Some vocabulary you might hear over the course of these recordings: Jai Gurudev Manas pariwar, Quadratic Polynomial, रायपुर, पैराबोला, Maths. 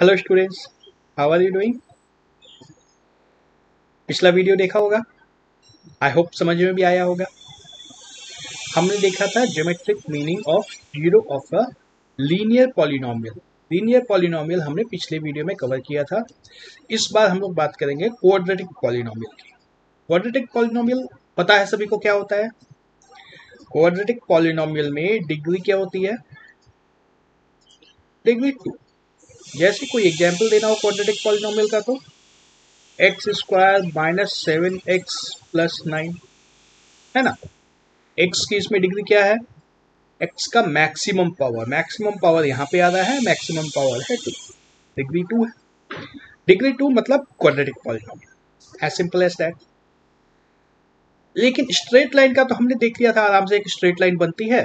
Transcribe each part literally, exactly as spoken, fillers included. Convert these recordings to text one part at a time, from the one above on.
Hello students, how are you doing. पिछला video देखा होगा, आई होप समझ में भी आया होगा। हमने देखा था geometric meaning of zero of a linear polynomial. Linear polynomial हमने पिछले वीडियो में कवर किया था। इस बार हम लोग बात करेंगे क्वाड्रेटिक पॉलिनोमियल की। क्वाड्रेटिक पॉलिनोमियल पता है सभी को क्या होता है। क्वाड्रेटिक पॉलिनोमियल में डिग्री क्या होती है, डिग्री टू। जैसे कोई एग्जाम्पल देना हो क्वाड्रेटिक पॉलिनोमियल का तो x square minus seven x plus nine है ना। एक्स की इसमें डिग्री क्या है, एक्स का मैक्सिमम पावर, मैक्सिमम पावर यहाँ पे आ रहा है, मैक्सिमम पावर है टू, डिग्री टू है। डिग्री टू मतलब quadratic polynomial, as simple as that. लेकिन स्ट्रेट लाइन का तो हमने देख लिया था, आराम से एक स्ट्रेट लाइन बनती है।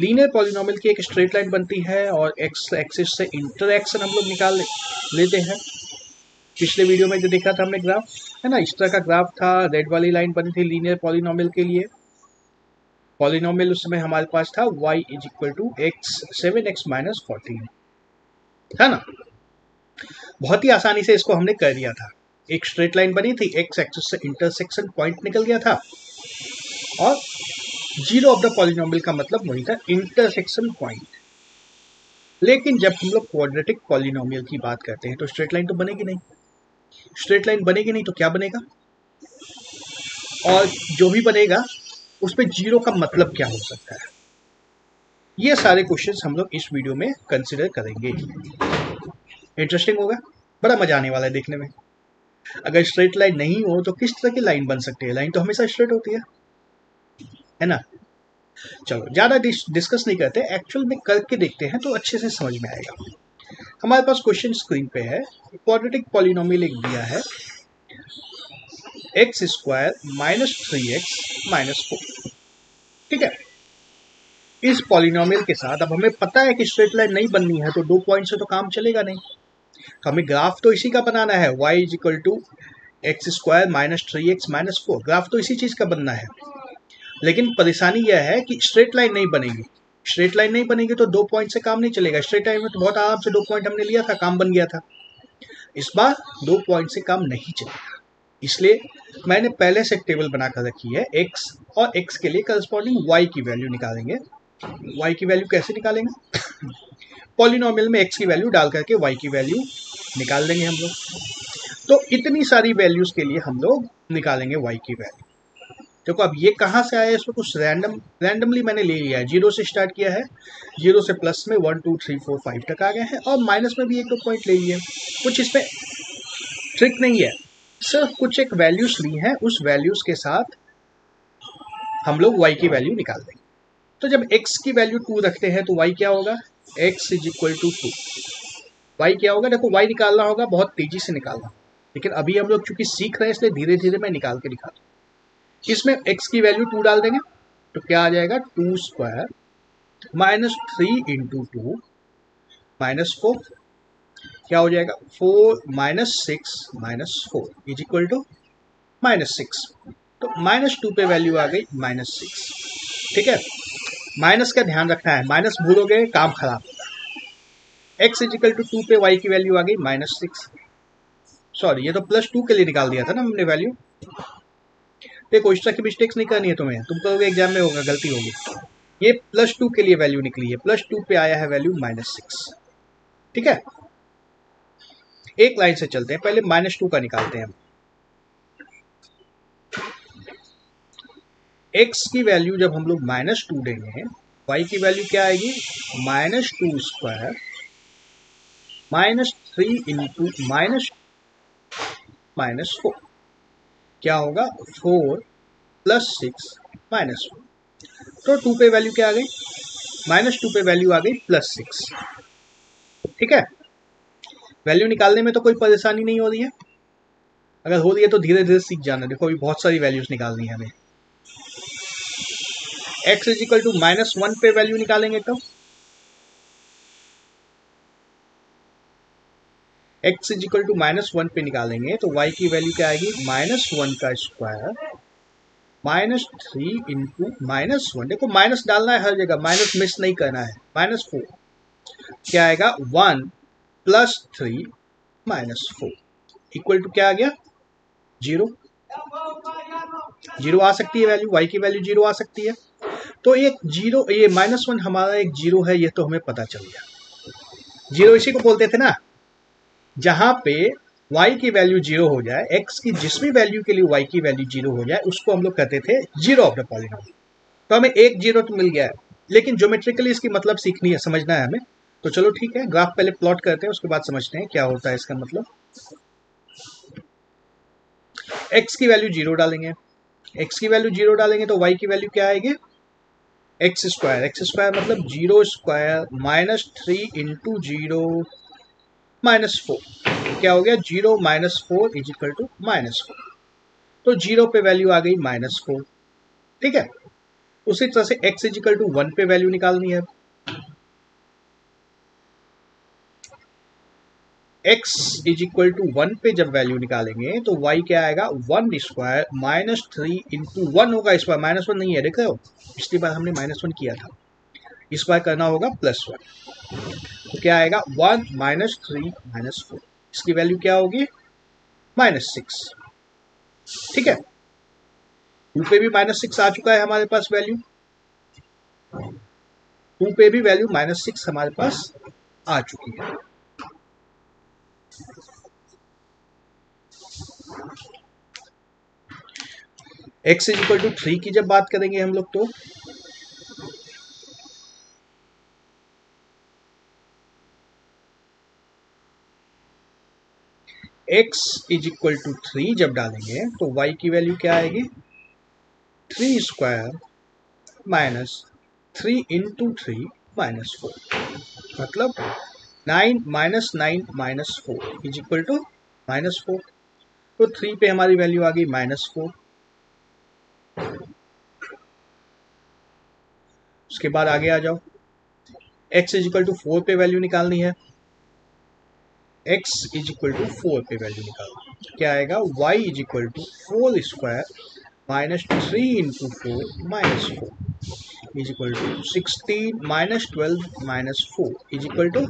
लीनियर पॉलिनोमियल की एक स्ट्रेट लाइन बनती है और एक्स एक्सिस से इंटरैक्शन हम लोग निकाल लेते हैं। पिछले वीडियो में जो देखा था हमने ग्राफ है ना, इस तरह का ग्राफ था, रेड वाली लाइन बनी थी लीनियर पॉलिनोमियल के लिए। पॉलिनोमियल उस समय हमारे पास था y is equal to x seven x minus fourteen है ना। बहुत ही आसानी से इसको हमने कर दिया था। एक स्ट्रेट लाइन बनी थी, एक्स एक्सिस से इंटरसेक्शन पॉइंट निकल गया था और जीरो ऑफ द पॉलिनोमियल का मतलब वही था, इंटरसेक्शन पॉइंट। लेकिन जब हम लोग क्वाड्रेटिक पॉलिनोमियल की बात करते हैं तो स्ट्रेट लाइन तो बनेगी नहीं। स्ट्रेट लाइन बनेगी नहीं तो क्या बनेगा, और जो भी बनेगा उसमें जीरो का मतलब क्या हो सकता है, ये सारे क्वेश्चंस हम लोग इस वीडियो में कंसिडर करेंगे। इंटरेस्टिंग होगा, बड़ा मजा आने वाला है देखने में। अगर स्ट्रेट लाइन नहीं हो तो किस तरह की लाइन बन सकती है। लाइन तो हमेशा स्ट्रेट होती है है ना। चलो ज्यादा डिस्कस नहीं करते, एक्चुअल में करके देखते हैं तो अच्छे से समझ में आएगा। हमारे पास क्वेश्चन स्क्रीन पे है, क्वाड्रेटिक पॉलिनोमियल एक दिया है x square minus three x minus four, ठीक है। इस पॉलिनोमियल के साथ अब हमें पता है कि स्ट्रेट लाइन नहीं बननी है तो दो पॉइंट से तो काम चलेगा नहीं, तो हमें ग्राफ तो इसी का बनाना है। y is equal to x square minus three x minus four, graph तो इसी चीज़ का बनना है। लेकिन परेशानी यह है कि स्ट्रेट लाइन नहीं बनेगी। स्ट्रेट लाइन नहीं बनेगी तो दो पॉइंट से काम नहीं चलेगा। स्ट्रेट लाइन में तो बहुत आराम से दो पॉइंट हमने लिया था, काम बन गया था। इस बार दो पॉइंट से काम नहीं चलेगा, इसलिए मैंने पहले से टेबल बनाकर रखी है। एक्स और एक्स के लिए करस्पॉन्डिंग वाई की वैल्यू निकालेंगे। वाई की वैल्यू कैसे निकालेंगे, पॉलिनोमियल में एक्स की वैल्यू डाल करके वाई की वैल्यू निकाल देंगे हम लोग। तो इतनी सारी वैल्यूज़ के लिए हम लोग निकालेंगे वाई की वैल्यू। देखो अब ये कहाँ से आया, इसमें कुछ रैंडम रैंडमली मैंने ले लिया है। जीरो से स्टार्ट किया है, जीरो से प्लस में one two three four five तक आ गए हैं और माइनस में भी एक दो पॉइंट ले लिए। कुछ इसमें ट्रिक नहीं है, सिर्फ कुछ एक वैल्यूज़ ली हैं, उस वैल्यूज़ के साथ हम लोग वाई की वैल्यू निकाल देंगे। तो जब x की वैल्यू टू रखते हैं तो y क्या होगा, x is equal to two. Y क्या होगा, देखो y निकालना होगा, बहुत तेजी से निकालना, लेकिन अभी हम लोग चूंकि सीख रहे हैं इसलिए धीरे धीरे मैं निकाल के दिखा दूँ। इसमें x की वैल्यू टू डाल देंगे तो क्या आ जाएगा, two square minus three into two minus four, क्या हो जाएगा four minus six minus four is equal to minus six. तो माइनस टू पे वैल्यू आ गई माइनस सिक्स, ठीक है। माइनस का ध्यान रखना है, माइनस भूलोगे काम खराब। X is equal to two पे वाई की वैल्यू आ गई माइनस सिक्स, सॉरी ये तो प्लस टू के लिए निकाल दिया था ना हमने वैल्यू। देखो इस तरह की मिस्टेक्स नहीं करनी है तुम्हें, तुम कहोगे एग्जाम में होगा गलती होगी। ये प्लस टू के लिए वैल्यू निकली है, प्लस टू पे आया है वैल्यू माइनस सिक्स, ठीक है। एक लाइन से चलते हैं, पहले माइनस टू का निकालते हैं हम। x की वैल्यू जब हम लोग माइनस टू देंगे, y की वैल्यू क्या आएगी, minus two square minus three into minus minus four, क्या होगा four plus six minus four. तो टू पे वैल्यू क्या आ गई, माइनस टू पे वैल्यू आ गई प्लस सिक्स, ठीक है। वैल्यू निकालने में तो कोई परेशानी नहीं हो रही है, अगर हो रही है तो धीरे धीरे सीख जाना। देखो अभी बहुत सारी वैल्यूज निकालनी है हमें। x is equal to minus one पे वैल्यू निकालेंगे तो x is equal to minus one पे निकालेंगे तो y की वैल्यू क्या आएगी, माइनस वन का square minus three into minus one. देखो माइनस डालना है हर जगह, माइनस मिस नहीं करना है। माइनस फोर क्या आएगा, one plus three minus four equal to क्या आ गया जीरो। जीरो आ सकती है वैल्यू, y की वैल्यू जीरो आ सकती है। तो ये जीरो ये माइनस वन हमारा एक जीरो है, ये तो हमें पता चल गया। जीरो इसी को बोलते थे ना, जहाँ पे y की वैल्यू जीरो हो जाए, x की जिस भी वैल्यू के लिए y की वैल्यू जीरो हो जाए उसको हम लोग कहते थे जीरो ऑफ द पॉलीनोमियल। तो हमें एक जीरो तो मिल गया है, लेकिन ज्योमेट्रिकली इसकी मतलब सीखनी है, समझना है हमें। तो चलो ठीक है, ग्राफ पहले प्लॉट करते हैं, उसके बाद समझते हैं क्या होता है इसका मतलब। x की वैल्यू जीरो डालेंगे, x की वैल्यू जीरो डालेंगे तो y की वैल्यू क्या आएगी एक्स स्क्वायर। एक्स स्क्वायर मतलब zero square minus three into zero minus four. क्या हो गया zero minus four is equal to minus four. तो जीरो पे वैल्यू आ गई माइनस फोर, ठीक है। उसी तरह से x is equal to one पे वैल्यू निकालनी है। x is equal to one पे जब वैल्यू निकालेंगे तो y क्या आएगा one square minus three into one होगा। इस बार माइनस वन नहीं है, देख रहे हो, पिछली बार हमने माइनस वन किया था, इस बार करना होगा प्लस वन। तो क्या आएगा one minus three minus four, इसकी वैल्यू क्या होगी माइनस सिक्स, ठीक है। टू पे भी माइनस सिक्स आ चुका है हमारे पास वैल्यू, टू पे भी वैल्यू माइनस सिक्स हमारे पास आ चुकी है। x is equal to three की जब बात करेंगे हम लोग तो x is equal to three जब डालेंगे तो y की वैल्यू क्या आएगी three square minus three into three minus four, मतलब nine minus nine minus four is equal to minus four. तो थ्री पे हमारी वैल्यू आ गई माइनस फोर। उसके बाद आगे आ जाओ, x is equal to four पे वैल्यू निकालनी है। x is equal to four पे वैल्यू निकालनी, क्या आएगा y is equal to four square minus three into four minus four is equal to sixteen minus twelve minus four is equal to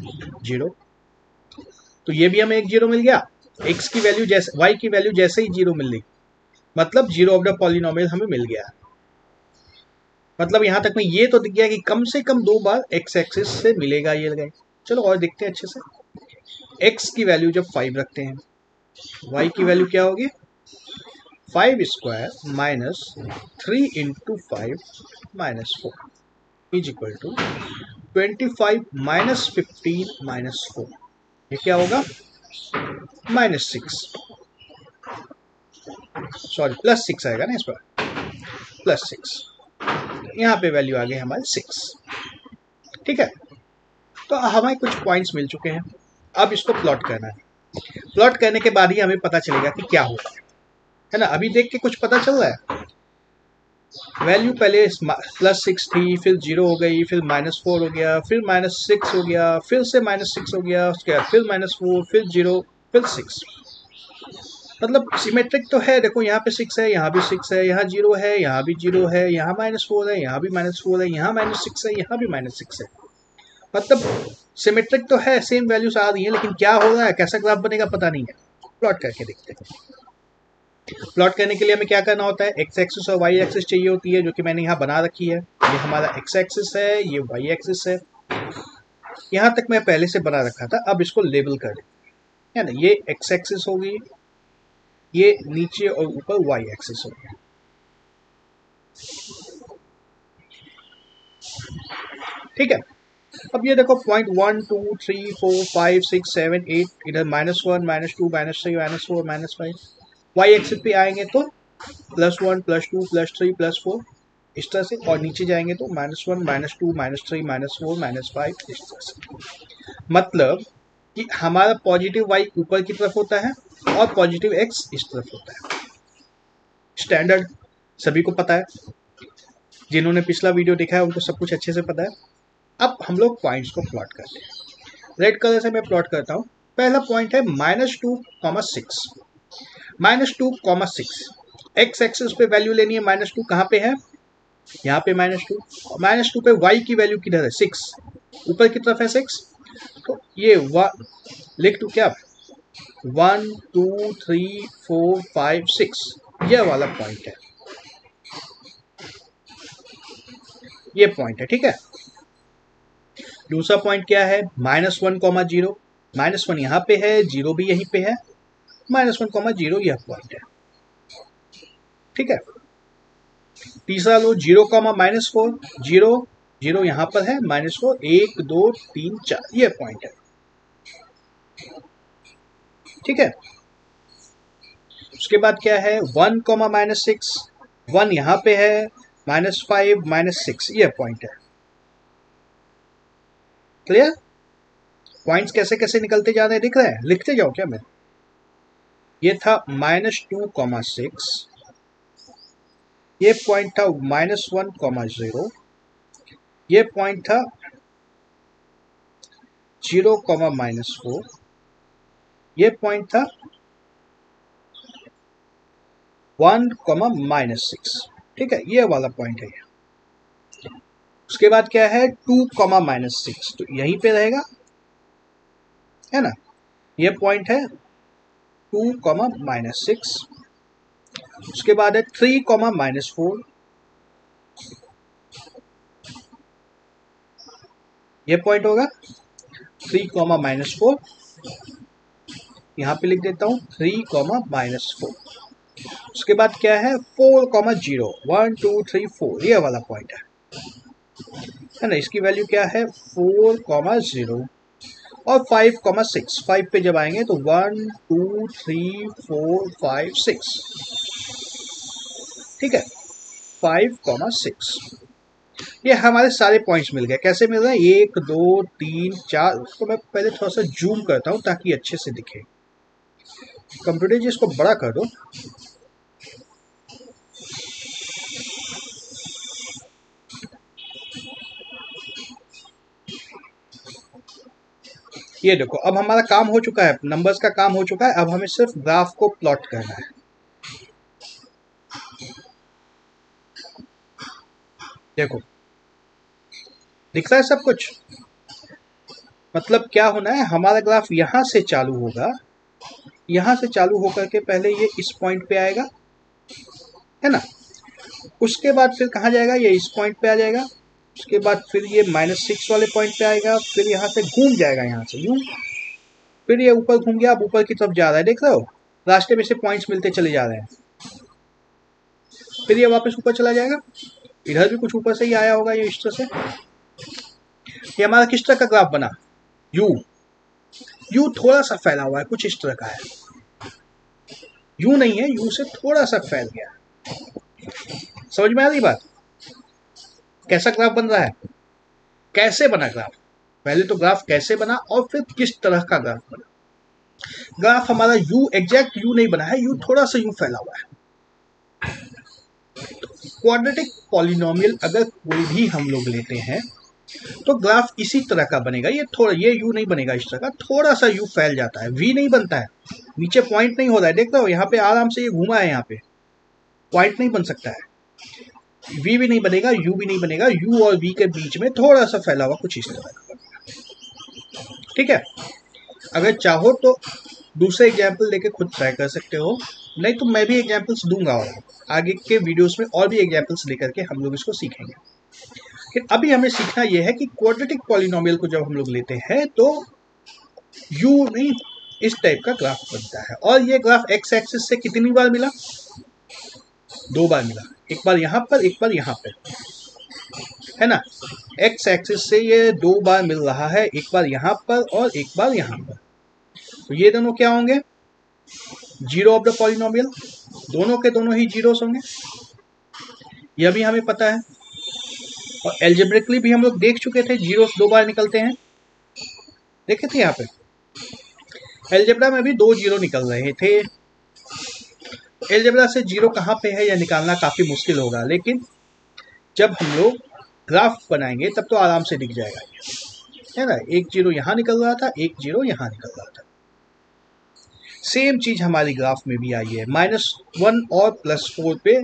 zero. तो ये भी हमें एक जीरो मिल गया। x की वैल्यू जैसे y की वैल्यू जैसे ही जीरो मिल गई, मतलब जीरो ऑफ द पॉलीनोमियल हमें मिल गया। मतलब यहाँ तक में ये तो दिख गया कि कम से कम दो बार x एक्सिस से मिलेगा ये लगाए। चलो और देखते हैं अच्छे से। x की वैल्यू जब फाइव रखते हैं, y की वैल्यू क्या होगी five square minus three into five minus four is equal to twenty five minus fifteen minus four, ये क्या होगा minus six, sorry plus six आएगा ना इस बार, प्लस सिक्स। यहाँ पे वैल्यू आ गई हमारे सिक्स, ठीक है। तो हमें कुछ पॉइंट्स मिल चुके हैं, अब इसको प्लॉट करना है। प्लॉट करने के बाद ही हमें पता चलेगा कि क्या होगा, है ना। अभी देख के कुछ पता चल रहा है, वैल्यू पहले प्लस सिक्स थी, फिर जीरो हो गई, फिर माइनस फोर हो गया, फिर माइनस सिक्स हो गया, फिर से माइनस सिक्स हो गया, उसके बाद फिर माइनस फोर, फिर जीरो, फिर सिक्स। मतलब सिमेट्रिक तो है, देखो यहाँ पे सिक्स है, यहाँ भी सिक्स है, यहाँ जीरो है, यहाँ भी जीरो है, यहाँ माइनस फोर है, यहाँ भी माइनस फोर है, यहाँ माइनस सिक्स है, यहाँ भी माइनस सिक्स है। मतलब सिमेट्रिक तो है, सेम वैल्यूज आ रही है, लेकिन क्या हो रहा है, कैसा ग्राफ बनेगा पता नहीं है। प्लॉट करके देखते हैं। प्लॉट करने के लिए हमें क्या करना होता है, एक्स एक्सिस और वाई एक्सिस चाहिए होती है, जो कि मैंने यहाँ बना रखी है। ये हमारा एक्स एक्सिस है, ये वाई एक्सिस है, यहाँ तक मैं पहले से बना रखा था। अब इसको लेबल कर दें, है ना, ये एक्स एक्सिस होगी, ये नीचे और ऊपर वाई एक्सिस होगी। ठीक है, अब ये देखो point one two three four five six seven eight, इधर minus one minus two minus three minus four minus five. y axis पे आएंगे तो plus one plus two plus three plus four इस तरह से, और नीचे जाएंगे तो minus one minus two minus three minus four minus five इस तरह से। मतलब कि हमारा पॉजिटिव y ऊपर की तरफ होता है और पॉजिटिव x इस तरफ होता है। स्टैंडर्ड सभी को पता है, जिन्होंने पिछला वीडियो देखा है उनको सब कुछ अच्छे से पता है। अब हम लोग पॉइंट्स को प्लॉट करते हैं, रेड कलर से मैं प्लॉट करता हूँ। पहला पॉइंट है minus two comma six, minus two comma six. X axis पे वैल्यू लेनी है, माइनस टू कहाँ पे है, यहाँ पे माइनस टू, माइनस टू पे वाई की वैल्यू किधर है सिक्स, ऊपर की तरफ है सिक्स, तो ये वन लिख दो क्या, one two three four five six, यह वाला पॉइंट है, ये पॉइंट है, ठीक है। दूसरा पॉइंट क्या है, minus one comma zero, minus one यहाँ पे है, जीरो भी यहीं पे है, माइनस वन कॉमा जीरो यह पॉइंट है, ठीक है। तीसरा लो, zero comma minus four, zero zero यहाँ पर है, माइनस फोर, एक दो तीन चार, यह पॉइंट है, ठीक है। उसके बाद क्या है, one comma minus six, one यहाँ पे है, माइनस फाइव माइनस सिक्स, यह पॉइंट है। क्लियर? पॉइंट्स कैसे कैसे निकलते जा रहे हैं दिख रहा है, लिखते जाओ क्या मैं। ये था माइनस टू कॉमा सिक्स, ये पॉइंट था माइनस वन कॉमा जीरो, ये पॉइंट था जीरो कॉमा माइनस फोर, ये पॉइंट था वन कॉमा माइनस सिक्स, ठीक है, ये वाला पॉइंट है। उसके बाद क्या है, टू कॉमा माइनस सिक्स, तो यहीं पे रहेगा, है ना, ये पॉइंट है टू कॉमा माइनस सिक्स। उसके बाद है थ्री कॉमा माइनस फोर, ये पॉइंट होगा थ्री कॉमा माइनस फोर, यहाँ पे लिख देता हूँ थ्री कॉमा माइनस फोर। उसके बाद क्या है, four comma zero, one two three four, ये वाला पॉइंट है, है ना, इसकी वैल्यू क्या है फोर कॉमा जीरो। और फाइव कॉमा सिक्स, फाइव पे जब आएंगे तो one two three four five six, ठीक है, फाइव कॉमा सिक्स। ये हमारे सारे पॉइंट्स मिल गए, कैसे मिल रहे हैं, एक दो तीन चार। उसको मैं पहले थोड़ा सा जूम करता हूँ ताकि अच्छे से दिखे, कंप्यूटर जी इसको बड़ा कर दो। ये देखो, अब हमारा काम हो चुका है, नंबर्स का काम हो चुका है, अब हमें सिर्फ ग्राफ को प्लॉट करना है। देखो दिख रहा है सब कुछ, मतलब क्या होना है, हमारा ग्राफ यहां से चालू होगा, यहां से चालू होकर के पहले ये इस पॉइंट पे आएगा, है ना, उसके बाद फिर कहाँ जाएगा, ये इस पॉइंट पे आ जाएगा, उसके बाद फिर ये माइनस सिक्स वाले पॉइंट पे आएगा, फिर यहाँ से घूम जाएगा, यहाँ से यूं, फिर ये ऊपर घूम गया, अब ऊपर की तरफ जा रहा है, देख रहे हो, रास्ते में से पॉइंट्स मिलते चले जा रहे हैं, फिर ये वापस ऊपर चला जाएगा, इधर भी कुछ ऊपर से ही आया होगा, ये इस तरह से। ये हमारा किस तरह का ग्राफ बना, यू यू थोड़ा सा फैला हुआ है, कुछ इस तरह का है, यू नहीं है, यू से थोड़ा सा फैल गया, समझ में आ रही बात। कैसा ग्राफ बन रहा है, कैसे बना ग्राफ, पहले तो ग्राफ कैसे बना और फिर किस तरह का ग्राफ बना। ग्राफ हमारा यू एग्जैक्ट यू नहीं बना है, यू थोड़ा सा यू फैला हुआ है। क्वाड्रेटिक पॉलिनोमियल अगर कोई भी हम लोग लेते हैं तो ग्राफ इसी तरह का बनेगा, ये थोड़ा, ये यू नहीं बनेगा इस तरह का, थोड़ा सा यू फैल जाता है, वी नहीं बनता है, नीचे पॉइंट नहीं हो रहा है, देखता हो यहाँ पे आराम से ये घूमा है, यहाँ पे पॉइंट नहीं बन सकता है, V भी नहीं बनेगा, U भी नहीं बनेगा, U और V के बीच में थोड़ा सा फैला हुआ कुछ इस तरह का, ठीक है। अगर चाहो तो दूसरे एग्जाम्पल लेके खुद ट्राई कर सकते हो, नहीं तो मैं भी एग्जाम्पल्स दूंगा और आगे के वीडियोस में और भी एग्जाम्पल्स लेकर के हम लोग इसको सीखेंगे। लेकिन अभी हमें सीखना यह है कि क्वाड्रेटिक पॉलिनोमियल को जब हम लोग लेते हैं तो U नहीं, इस टाइप का ग्राफ बनता है। और ये ग्राफ एक्स एक्सिस से कितनी बार मिला, दो बार मिला, एक बार यहाँ पर एक बार यहाँ पर, है ना। एक्स एक्सिस से ये दो बार मिल रहा है, एक बार यहाँ पर और एक बार यहाँ पर, तो ये दोनों क्या होंगे, जीरो ऑफ द पॉलिनोमियल, दोनों के दोनों ही जीरोस होंगे, यह भी हमें पता है। और एल्जेब्रिकली भी हम लोग देख चुके थे, जीरोस दो बार निकलते हैं, देखे थे यहाँ पे, एल्जेब्रा में भी दो जीरो निकल रहे थे। एल्जेब्रा से जीरो कहाँ पे है यह निकालना काफ़ी मुश्किल होगा, लेकिन जब हम लोग ग्राफ बनाएंगे तब तो आराम से दिख जाएगा, है ना। एक जीरो यहाँ निकल रहा था, एक जीरो यहाँ निकल रहा था। सेम चीज़ हमारी ग्राफ में भी आई है, माइनस वन और प्लस फोर पे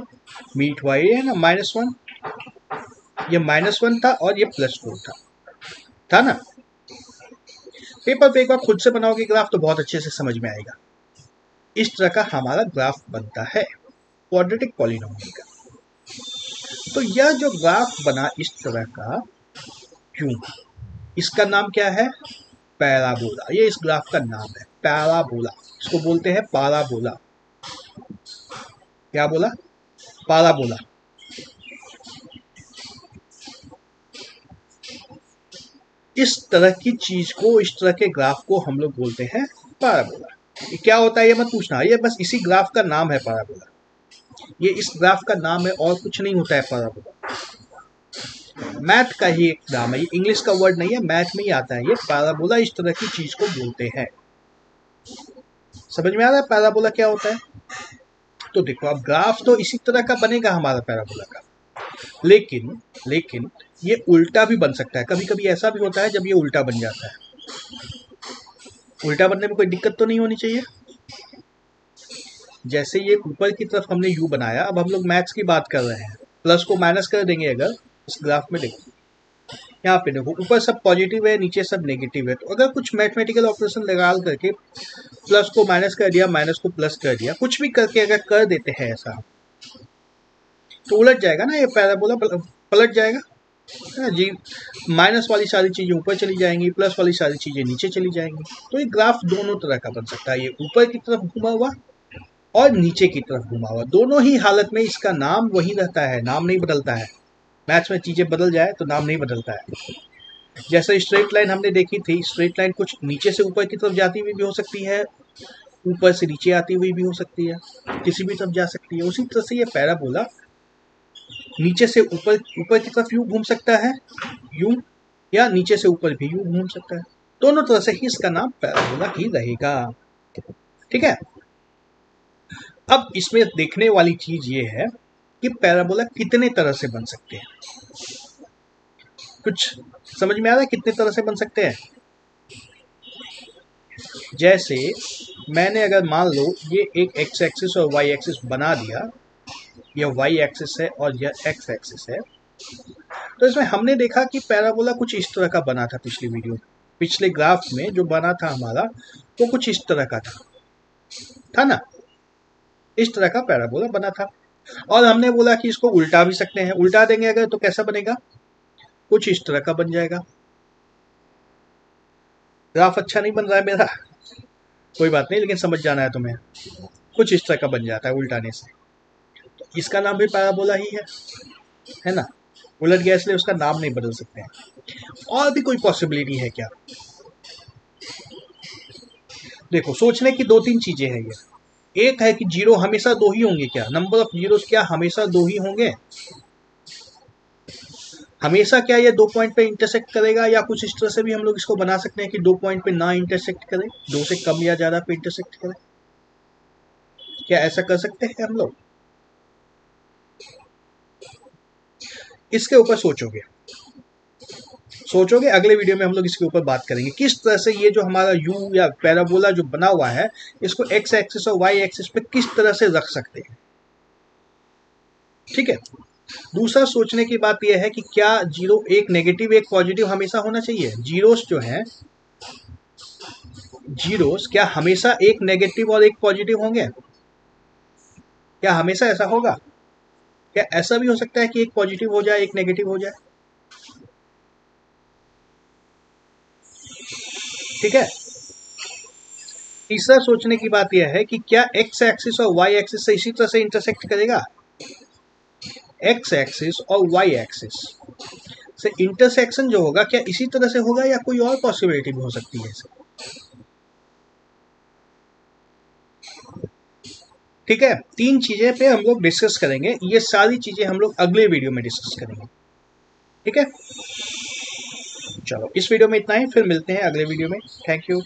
मीट हुआ, ये है ना, माइनस वन, ये माइनस वन था और ये प्लस फोर था था ना। पेपर पे एक बार खुद से बनाओगे ग्राफ तो बहुत अच्छे से समझ में आएगा। इस तरह का हमारा ग्राफ बनता है क्वाड्रेटिक पॉलीनोमियल का। तो यह जो ग्राफ बना इस तरह का क्यों, इसका नाम क्या है? पैराबोला। ये इस ग्राफ का नाम है पैराबोला। इसको बोलते हैं पैराबोला। क्या बोला? पैराबोला। इस तरह की चीज को, इस तरह के ग्राफ को हम लोग बोलते हैं पैराबोला। ये क्या होता है ये मत पूछना, ये बस इसी ग्राफ का नाम है पैराबोला। ये इस ग्राफ का नाम है और कुछ नहीं होता है पैराबोला। मैथ का ही एक नाम है, ये इंग्लिश का वर्ड नहीं है, मैथ में ही आता है ये पैराबोला। इस तरह की चीज को बोलते हैं। समझ में आ रहा है पैराबोला क्या होता है? तो देखो अब ग्राफ तो इसी तरह का बनेगा हमारा पैराबोला का, लेकिन लेकिन ये उल्टा भी बन सकता है। कभी कभी ऐसा भी होता है जब ये उल्टा बन जाता है। उल्टा बनने में कोई दिक्कत तो नहीं होनी चाहिए। जैसे ये ऊपर की तरफ हमने यू बनाया, अब हम लोग मैथ्स की बात कर रहे हैं, प्लस को माइनस कर देंगे अगर इस ग्राफ में। देखो यहाँ पे देखो ऊपर सब पॉजिटिव है, नीचे सब नेगेटिव है। तो अगर कुछ मैथमेटिकल ऑपरेशन लगा करके प्लस को माइनस कर दिया, माइनस को प्लस कर दिया, कुछ भी करके अगर कर देते हैं ऐसा, तो उलट जाएगा ना ये पैराबोला, पलट जाएगा है जी। माइनस वाली सारी चीज़ें ऊपर चली जाएंगी, प्लस वाली सारी चीज़ें नीचे चली जाएंगी। तो ये ग्राफ दोनों तरह का बन सकता है, ये ऊपर की तरफ घुमा हुआ और नीचे की तरफ घुमा हुआ। दोनों ही हालत में इसका नाम वही रहता है, नाम नहीं बदलता है। मैथ्स में चीज़ें बदल जाए तो नाम नहीं बदलता है। जैसे स्ट्रेट लाइन हमने देखी थी, स्ट्रेट लाइन कुछ नीचे से ऊपर की तरफ जाती हुई भी हो सकती है, ऊपर से नीचे आती हुई भी हो सकती है, किसी भी तरफ जा सकती है। उसी तरह से ये पैराबोला नीचे से ऊपर ऊपर की तरफ यू घूम सकता है यू, या नीचे से ऊपर भी यू घूम सकता है। दोनों तरह से ही इसका नाम पैराबोला ही रहेगा। ठीक है। अब इसमें देखने वाली चीज ये है कि पैराबोला कितने तरह से बन सकते हैं। कुछ समझ में आ रहा है कितने तरह से बन सकते हैं? जैसे मैंने अगर मान लो ये एक एक्स एक्सिस और वाई एक्सिस बना दिया, यह y एक्सिस है और यह x एक्सिस है। तो इसमें हमने देखा कि पैराबोला कुछ इस तरह का बना था पिछली वीडियो में, पिछले ग्राफ में जो बना था हमारा, वो तो कुछ इस तरह का था था ना। इस तरह का पैराबोला बना था और हमने बोला कि इसको उल्टा भी सकते हैं। उल्टा देंगे अगर तो कैसा बनेगा? कुछ इस तरह का बन जाएगा। ग्राफ अच्छा नहीं बन रहा है मेरा, कोई बात नहीं, लेकिन समझ जाना है तुम्हें। कुछ इस तरह का बन जाता है उल्टाने से। इसका नाम भी पैराबोला ही है, है ना। उलट गया इसलिए उसका नाम नहीं बदल सकते हैं। और भी कोई पॉसिबिलिटी है क्या? देखो सोचने की दो तीन चीजें हैं ये। एक है कि जीरो हमेशा दो ही होंगे क्या? नंबर ऑफ जीरोस क्या हमेशा दो ही होंगे? हमेशा क्या ये दो पॉइंट पे इंटरसेक्ट करेगा? या कुछ इस तरह से भी हम लोग इसको बना सकते हैं कि दो पॉइंट पे ना इंटरसेक्ट करे, दो से कम या ज्यादा पे इंटरसेक्ट करे। क्या ऐसा कर सकते हैं हम लोग? इसके ऊपर सोचोगे सोचोगे अगले वीडियो में हम लोग इसके ऊपर बात करेंगे किस तरह से ये जो हमारा यू या पैराबोला जो बना हुआ है, इसको एक्स एक्सिस और वाई एक्सिस पे किस तरह से रख सकते हैं। ठीक है। दूसरा सोचने की बात यह है कि क्या जीरो, एक नेगेटिव एक पॉजिटिव हमेशा होना चाहिए? जीरोस जो है, जीरोस क्या हमेशा एक नेगेटिव और एक पॉजिटिव होंगे? क्या हमेशा ऐसा होगा? क्या ऐसा भी हो सकता है कि एक पॉजिटिव हो जाए एक नेगेटिव हो जाए? ठीक है। तीसरा सोचने की बात यह है कि क्या एक्स एक्सिस और वाई एक्सिस से इसी तरह से इंटरसेक्ट करेगा? एक्स एक्सिस और वाई एक्सिस से इंटरसेक्शन जो होगा क्या इसी तरह से होगा या कोई और पॉसिबिलिटी भी हो सकती है इसे? ठीक है। तीन चीजें पे हम लोग डिस्कस करेंगे। ये सारी चीजें हम लोग अगले वीडियो में डिस्कस करेंगे। ठीक है। चलो इस वीडियो में इतना ही, फिर मिलते हैं अगले वीडियो में। Thank you.